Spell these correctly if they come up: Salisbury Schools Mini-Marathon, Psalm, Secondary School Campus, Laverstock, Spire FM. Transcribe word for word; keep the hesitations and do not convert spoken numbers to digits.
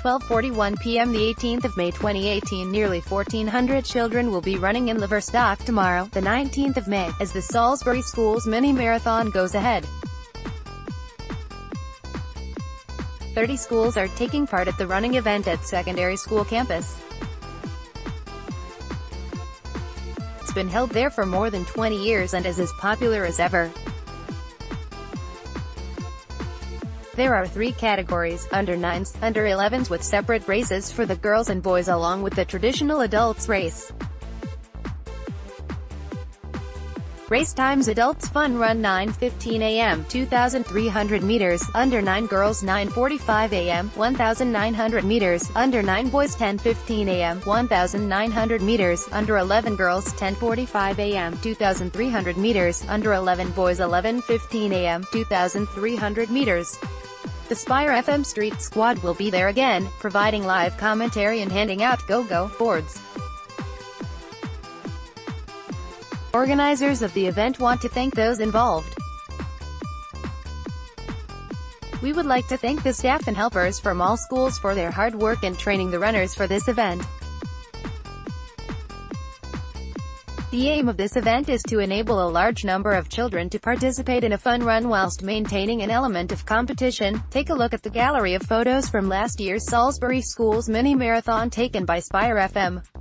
twelve forty-one p m the eighteenth of May twenty eighteen. Nearly fourteen hundred children will be running in Laverstock tomorrow, the nineteenth of May, as the Salisbury Schools Mini-Marathon goes ahead. thirty schools are taking part at the running event at Secondary School Campus. It's been held there for more than twenty years and is as popular as ever. There are three categories: under nines, under elevens with separate races for the girls and boys, along with the traditional adults race. Race times: adults fun run nine fifteen a m two thousand three hundred meters, under nine girls nine forty-five a m one thousand nine hundred meters, under nine boys ten fifteen a m one thousand nine hundred meters, under eleven girls ten forty-five a m two thousand three hundred meters, under eleven boys eleven fifteen a m two thousand three hundred meters. The Spire F M Street Squad will be there again, providing live commentary and handing out go-go boards. Organizers of the event want to thank those involved. "We would like to thank the staff and helpers from all schools for their hard work in training the runners for this event. The aim of this event is to enable a large number of children to participate in a fun run whilst maintaining an element of competition." Take a look at the gallery of photos from last year's Salisbury Schools Mini-Marathon taken by Spire F M.